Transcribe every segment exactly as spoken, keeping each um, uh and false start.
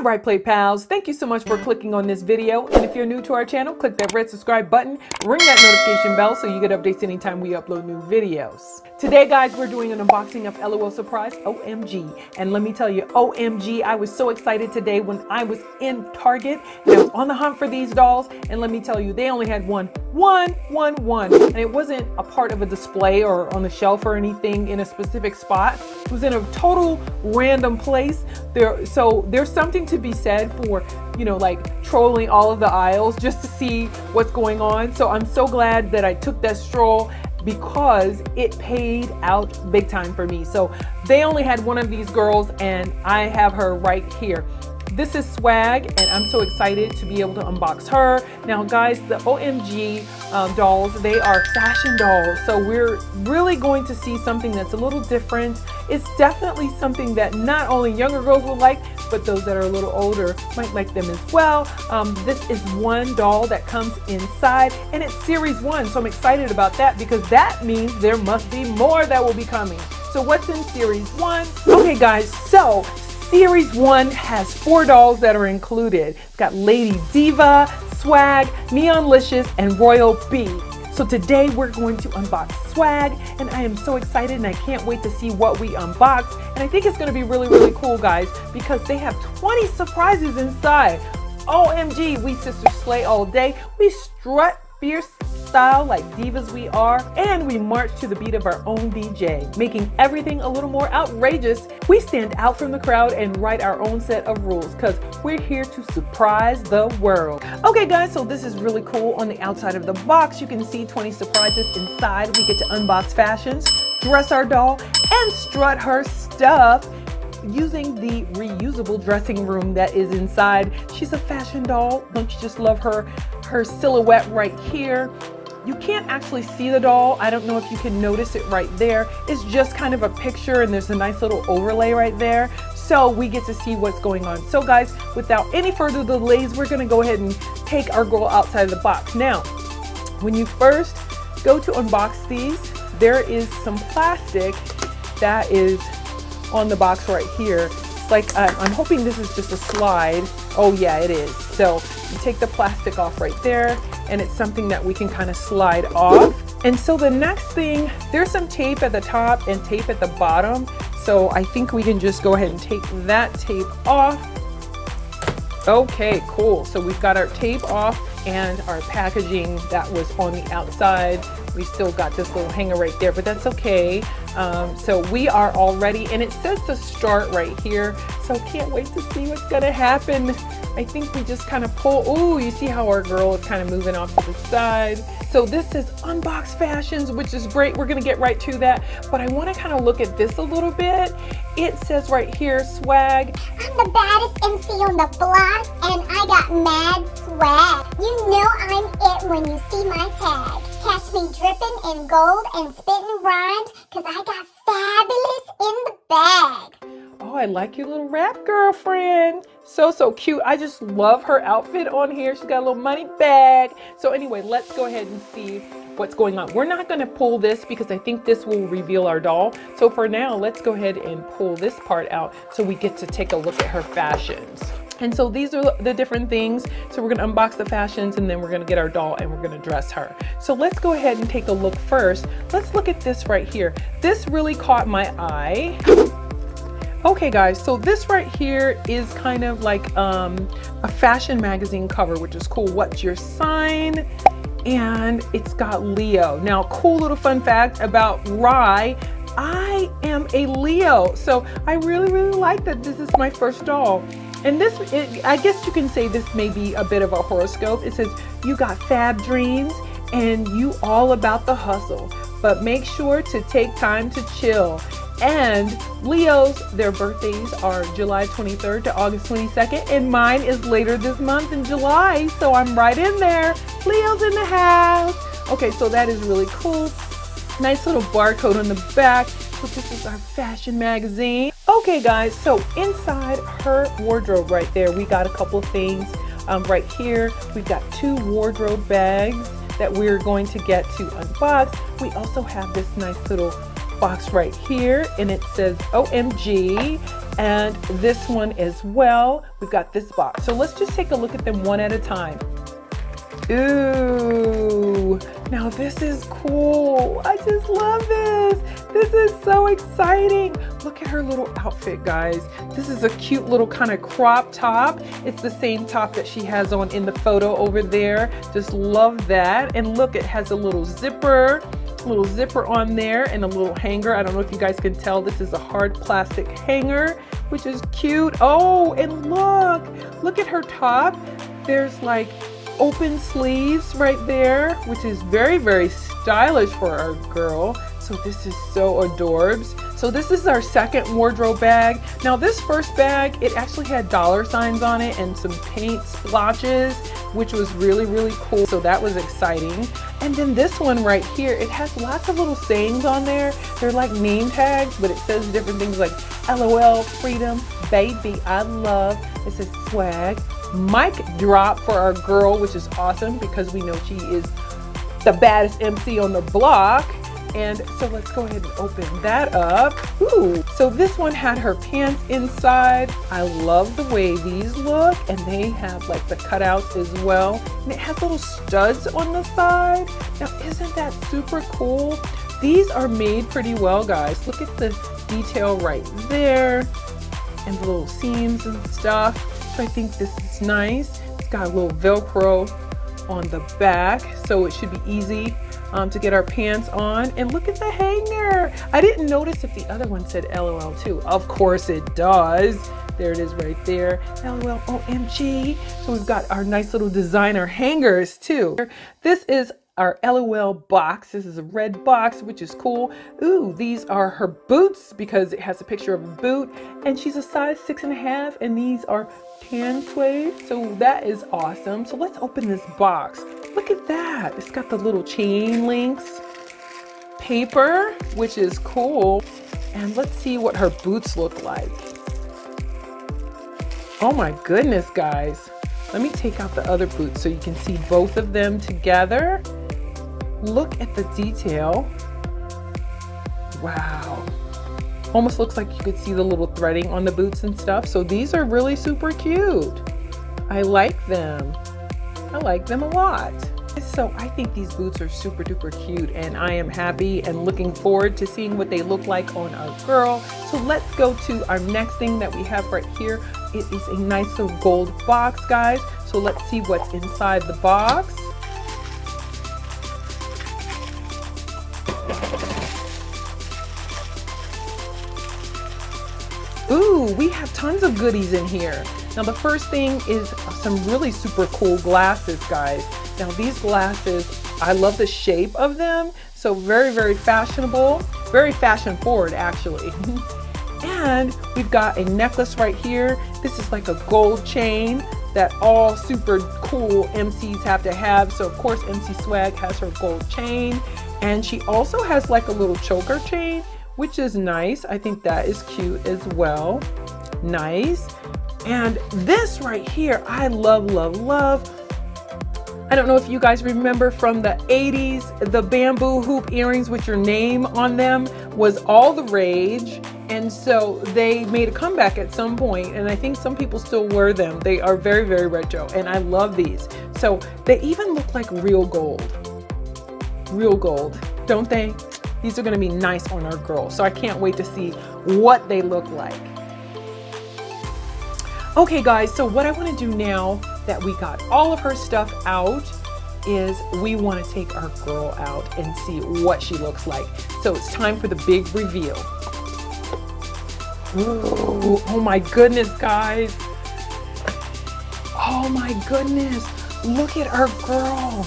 All right, Play Pals, thank you so much for clicking on this video. And if you're new to our channel, click that red subscribe button, ring that notification bell so you get updates anytime we upload new videos. Today, guys, we're doing an unboxing of LOL Surprise O M G. And let me tell you, O M G, I was so excited today when I was in Target and I was on the hunt for these dolls. And let me tell you, they only had one, one, one, one. And it wasn't a part of a display or on the shelf or anything in a specific spot. It was in a total random place. There, so there's something to be said for, you know, like trolling all of the aisles just to see what's going on. So I'm so glad that I took that stroll because it paid out big time for me. So they only had one of these girls and I have her right here. This is Swag and I'm so excited to be able to unbox her. Now guys, the O M G um, dolls, they are fashion dolls. So we're really going to see something that's a little different. It's definitely something that not only younger girls will like, but those that are a little older might like them as well. Um, this is one doll that comes inside and it's series one. So I'm excited about that because that means there must be more that will be coming. So what's in series one? Okay guys, so series one has four dolls that are included. It's got Lady Diva, Swag, Neonlicious, and Royal B. So today we're going to unbox Swag and I am so excited and I can't wait to see what we unbox. And I think it's gonna be really, really cool guys because they have twenty surprises inside. O M G, we sisters slay all day. We strut fierce style like divas we are and we march to the beat of our own D J, making everything a little more outrageous. We stand out from the crowd and write our own set of rules because we're here to surprise the world. Okay guys, so this is really cool. On the outside of the box, you can see twenty surprises. Inside, we get to unbox fashions, dress our doll, and strut her stuff using the reusable dressing room that is inside. She's a fashion doll. Don't you just love her, her silhouette right here? You can't actually see the doll. I don't know if you can notice it right there. It's just kind of a picture and there's a nice little overlay right there. So we get to see what's going on. So guys, without any further delays, we're gonna go ahead and take our girl outside of the box. Now, when you first go to unbox these, there is some plastic that is on the box right here. It's like, uh, I'm hoping this is just a slide. Oh yeah, it is. So you take the plastic off right there and it's something that we can kind of slide off. And so the next thing, there's some tape at the top and tape at the bottom. So I think we can just go ahead and take that tape off. Okay, cool. So we've got our tape off and our packaging that was on the outside. We still got this little hanger right there, but that's okay. Um, so we are all ready and it says to start right here. So can't wait to see what's gonna happen. I think we just kind of pull. Oh, you see how our girl is kind of moving off to the side. So this is Unbox Fashions, which is great. We're gonna get right to that. But I wanna kind of look at this a little bit. It says right here, Swag. I'm the baddest M C on the block and I got mad swag. You know I'm it when you see my tag. Catch me dripping in gold and spitting rhymes because I got fabulous in the bag. Oh, I like your little rap, girlfriend. So, so cute. I just love her outfit on here. She's got a little money bag. So anyway, let's go ahead and see what's going on. We're not going to pull this because I think this will reveal our doll. So for now, let's go ahead and pull this part out so we get to take a look at her fashions. And so these are the different things. So we're gonna unbox the fashions and then we're gonna get our doll and we're gonna dress her. So let's go ahead and take a look first. Let's look at this right here. This really caught my eye. Okay guys, so this right here is kind of like um, a fashion magazine cover, which is cool. What's your sign? And it's got Leo. Now, cool little fun fact about Rye, I am a Leo. So I really, really like that this is my first doll. And this, it, I guess you can say this may be a bit of a horoscope. It says, you got fab dreams and you all about the hustle, but make sure to take time to chill. And Leos, their birthdays are July twenty-third to August twenty-second. And mine is later this month in July. So I'm right in there. Leo's in the house. Okay, so that is really cool. Nice little barcode on the back. So this is our fashion magazine. Okay guys, so inside her wardrobe right there, we got a couple things um, right here. We've got two wardrobe bags that we're going to get to unbox. We also have this nice little box right here and it says O M G and this one as well. We've got this box. So let's just take a look at them one at a time. Ooh, now this is cool. I just love this. This is so exciting. Look at her little outfit, guys. This is a cute little kind of crop top. It's the same top that she has on in the photo over there. Just love that. And look, it has a little zipper, little zipper on there and a little hanger. I don't know if you guys can tell, this is a hard plastic hanger, which is cute. Oh, and look, look at her top. There's like open sleeves right there, which is very, very stylish for our girl. So this is so adorbs. So this is our second wardrobe bag. Now this first bag, it actually had dollar signs on it and some paint splotches, which was really, really cool. So that was exciting. And then this one right here, it has lots of little sayings on there. They're like name tags, but it says different things like LOL, freedom, baby, I love. It says swag, mic drop for our girl, which is awesome because we know she is the baddest M C on the block. And so let's go ahead and open that up. Ooh, so this one had her pants inside. I love the way these look, and they have like the cutouts as well. And it has little studs on the side. Now, isn't that super cool? These are made pretty well, guys. Look at the detail right there and the little seams and stuff. So I think this is nice. It's got a little Velcro on the back, so it should be easy Um, to get our pants on. And look at the hanger. I didn't notice if the other one said LOL too. Of course it does. There it is right there. LOL O M G. So we've got our nice little designer hangers too. This is our LOL box. This is a red box, which is cool. Ooh, these are her boots because it has a picture of a boot, and she's a size six and a half, and these are tan suede. So that is awesome. So let's open this box. Look at that. It's got the little chain links paper, which is cool. And let's see what her boots look like. Oh my goodness, guys. Let me take out the other boot so you can see both of them together. Look at the detail. Wow. Almost looks like you could see the little threading on the boots and stuff. So these are really super cute. I like them. I like them a lot. So I think these boots are super duper cute, and I am happy and looking forward to seeing what they look like on our girl. So let's go to our next thing that we have right here. It is a nice little gold box, guys. So let's see what's inside the box. Ooh, we have tons of goodies in here. Now the first thing is some really super cool glasses, guys. Now these glasses, I love the shape of them. So very, very fashionable, very fashion forward actually. And we've got a necklace right here. This is like a gold chain that all super cool M Cs have to have. So of course M C Swag has her gold chain, and she also has like a little choker chain, which is nice. I think that is cute as well. Nice. And this right here, I love, love, love. I don't know if you guys remember from the eighties, the bamboo hoop earrings with your name on them was all the rage. And so they made a comeback at some point, and I think some people still wear them. They are very, very retro, and I love these. So they even look like real gold. Real gold, don't they? These are gonna be nice on our girl. So I can't wait to see what they look like. Okay guys, so what I want to do now that we got all of her stuff out is we want to take our girl out and see what she looks like. So it's time for the big reveal. Ooh, oh my goodness, guys. Oh my goodness. Look at our girl.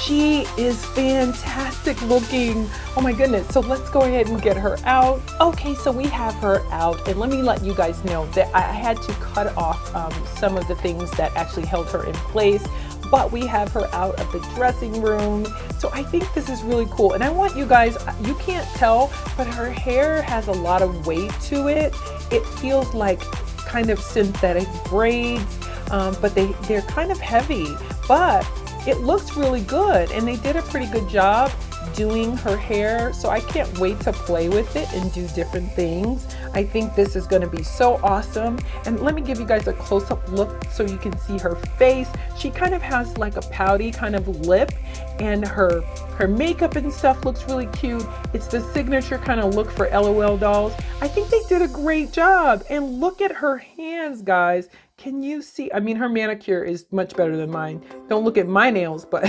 She is fantastic looking. Oh my goodness. So let's go ahead and get her out. Okay, so we have her out, and let me let you guys know that I had to cut off um, some of the things that actually held her in place, but we have her out of the dressing room. So I think this is really cool. And I want you guys, you can't tell, but her hair has a lot of weight to it. It feels like kind of synthetic braids, um, but they, they're kind of heavy, but it looks really good, and they did a pretty good job doing her hair. So I can't wait to play with it and do different things. I think this is going to be so awesome. And let me give you guys a close-up look so you can see her face. She kind of has like a pouty kind of lip, and her her makeup and stuff looks really cute. It's the signature kind of look for LOL dolls. I think they did a great job. And look at her hands, guys. Can you see? I mean, her manicure is much better than mine. Don't look at my nails, but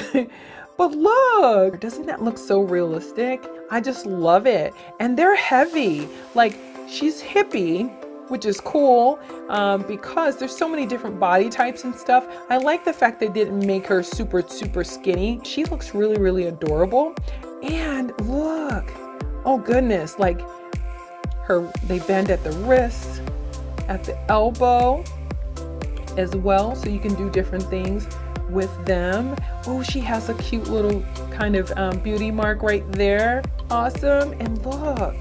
but look, doesn't that look so realistic? I just love it. And they're heavy. Like, she's hippie, which is cool, um, because there's so many different body types and stuff. I like the fact they didn't make her super, super skinny. She looks really, really adorable. And look, oh goodness, like her, they bend at the wrist, at the elbow as well, so you can do different things with them. Oh, she has a cute little kind of um, beauty mark right there. Awesome. And look,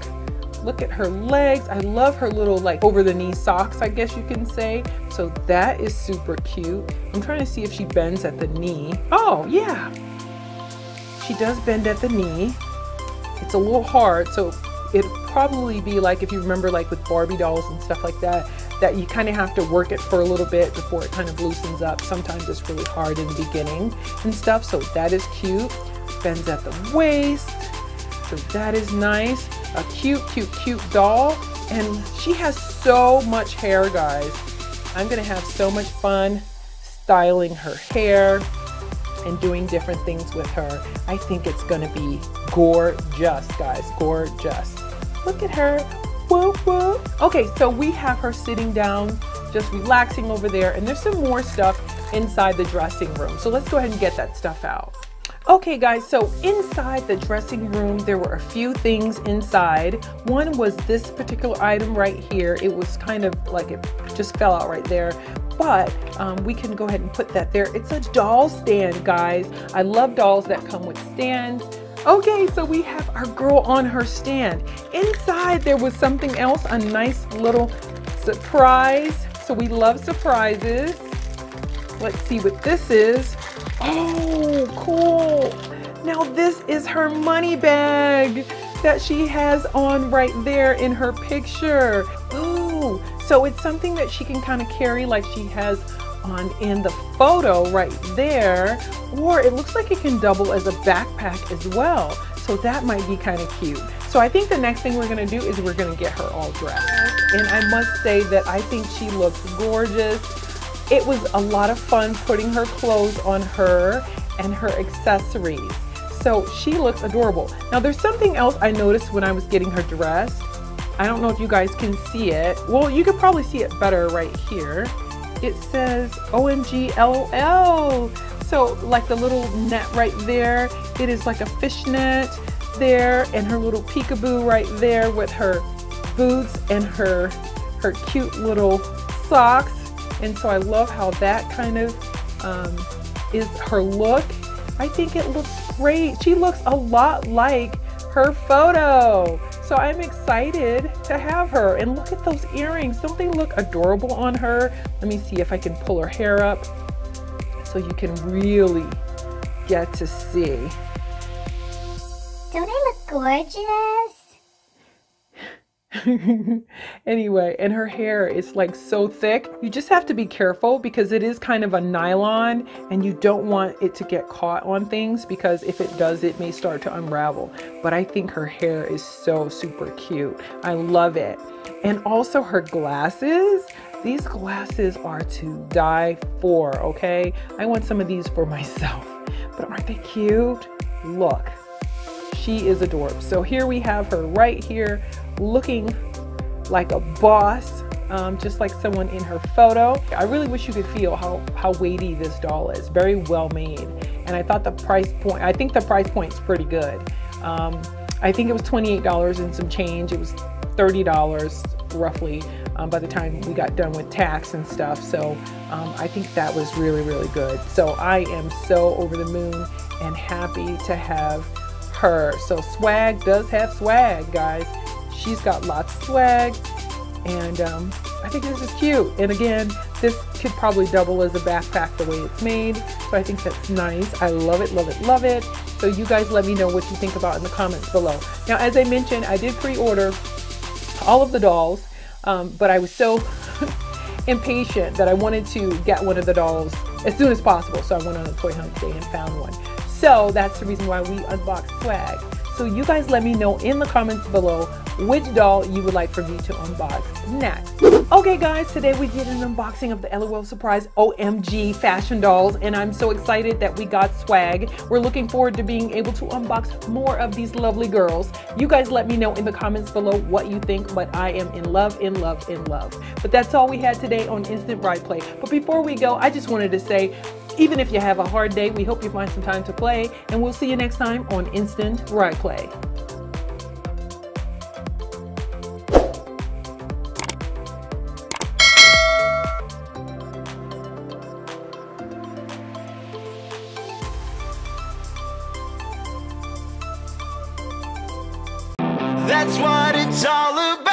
look at her legs. I love her little like over the knee socks, I guess you can say. So that is super cute. I'm trying to see if she bends at the knee. Oh yeah, she does bend at the knee. It's a little hard, so it'd probably be like, if you remember, like with Barbie dolls and stuff like that, that you kind of have to work it for a little bit before it kind of loosens up. Sometimes it's really hard in the beginning and stuff. So that is cute. Bends at the waist. So that is nice. A cute, cute, cute doll. And she has so much hair, guys. I'm gonna have so much fun styling her hair and doing different things with her. I think it's gonna be gorgeous, guys, gorgeous. Look at her. Whoop, whoop. Okay, so we have her sitting down, just relaxing over there, and there's some more stuff inside the dressing room. So let's go ahead and get that stuff out. Okay guys, so inside the dressing room, there were a few things inside. One was this particular item right here. It was kind of like, it just fell out right there. But um, we can go ahead and put that there. It's a doll stand, guys. I love dolls that come with stands. Okay, so we have our girl on her stand. Inside there was something else, a nice little surprise. So we love surprises. Let's see what this is. Oh, cool. Now this is her money bag that she has on right there in her picture. Ooh, so it's something that she can kind of carry like she has on in the photo right there, or it looks like it can double as a backpack as well. So that might be kind of cute. So I think the next thing we're gonna do is we're gonna get her all dressed. And I must say that I think she looks gorgeous. It was a lot of fun putting her clothes on her and her accessories. So she looks adorable. Now there's something else I noticed when I was getting her dressed. I don't know if you guys can see it. Well, you could probably see it better right here. It says O M G LOL. So like the little net right there, it is like a fishnet there, and her little peekaboo right there with her boots and her, her cute little socks. And so I love how that kind of um, is her look. I think it looks great. She looks a lot like her photo. So I'm excited to have her. And look at those earrings. Don't they look adorable on her? Let me see if I can pull her hair up so you can really get to see. Don't I look gorgeous? Anyway, and her hair is like so thick. You just have to be careful because it is kind of a nylon, and you don't want it to get caught on things, because if it does, it may start to unravel. But I think her hair is so super cute. I love it. And also her glasses. These glasses are to die for, okay? I want some of these for myself. But aren't they cute? Look, she is adorable. So here we have her right here looking like a boss, um, just like someone in her photo. I really wish you could feel how, how weighty this doll is. Very well made. And I thought the price point, I think the price point's pretty good. Um, I think it was twenty-eight dollars and some change. It was thirty dollars roughly um, by the time we got done with tax and stuff. So um, I think that was really, really good. So I am so over the moon and happy to have her. So Swag does have swag, guys. She's got lots of swag, and um, I think this is cute. And again, this could probably double as a backpack the way it's made, so I think that's nice. I love it, love it, love it. So you guys let me know what you think about in the comments below. Now, as I mentioned, I did pre-order all of the dolls. um, but I was so impatient that I wanted to get one of the dolls as soon as possible. So I went on a toy hunt today and found one. So that's the reason why we unboxed Swag. So you guys let me know in the comments below which doll you would like for me to unbox next. Okay guys, today we did an unboxing of the LOL Surprise O M G fashion dolls, and I'm so excited that we got Swag. We're looking forward to being able to unbox more of these lovely girls. You guys let me know in the comments below what you think, but I am in love, in love, in love. But that's all we had today on Instant Ry Play. But before we go, I just wanted to say, even if you have a hard day, we hope you find some time to play, and we'll see you next time on Instant Ry Play. That's what it's all about.